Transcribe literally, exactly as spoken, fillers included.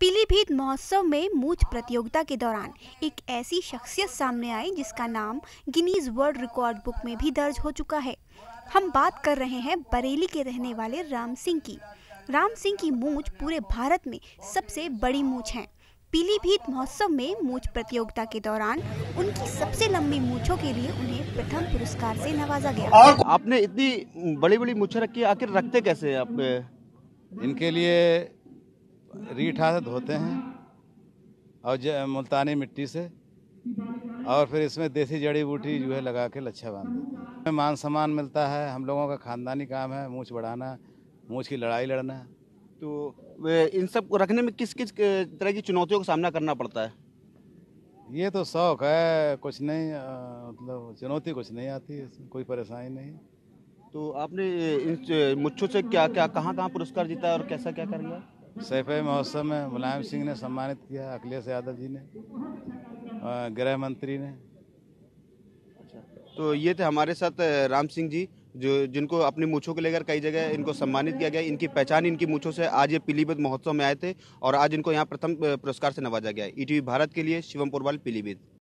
पीलीभीत महोत्सव में मूछ प्रतियोगिता के दौरान एक ऐसी शख्सियत सामने आई जिसका नाम गिनीज वर्ल्ड रिकॉर्ड बुक में भी दर्ज हो चुका है। हम बात कर रहे हैं बरेली के रहने वाले राम सिंह की। राम सिंह की मूछ पूरे भारत में सबसे बड़ी मूछ है। पीलीभीत महोत्सव में मूछ प्रतियोगिता के दौरान उनकी सबसे लंबी मूछों के लिए उन्हें प्रथम पुरस्कार से नवाजा गया। आपने इतनी बड़ी बड़ी मूछें रखी, आखिर रखते कैसे आप? इनके लिए रीठा धोते हैं और मुल्तानी मिट्टी से, और फिर इसमें देसी जड़ी बूटी जो है लगा के लच्छा बांध देते हैं। मान सम्मान मिलता है, हम लोगों का खानदानी काम है मूछ बढ़ाना, मूछ की लड़ाई लड़ना। तो इन सब को रखने में किस किस तरह की चुनौतियों का सामना करना पड़ता है? ये तो शौक है, कुछ नहीं, मतलब चुनौती कुछ नहीं आती, कोई परेशानी नहीं। तो आपने इन मूछों से क्या क्या कहाँ कहाँ पुरस्कार जीता और कैसा क्या कर लिया? सैफे महोत्सव में मुलायम सिंह ने सम्मानित किया, अखिलेश यादव जी ने, गृह मंत्री ने। अच्छा, तो ये थे हमारे साथ राम सिंह जी जो जिनको अपनी मूछों को लेकर कई जगह इनको सम्मानित किया गया। इनकी पहचान इनकी मूछों से आज ये पीलीभीत महोत्सव में आए थे और आज इनको यहाँ प्रथम पुरस्कार से नवाजा गया। ईटीवी भारत के लिए शिवम पुरवाल, पीलीभीत।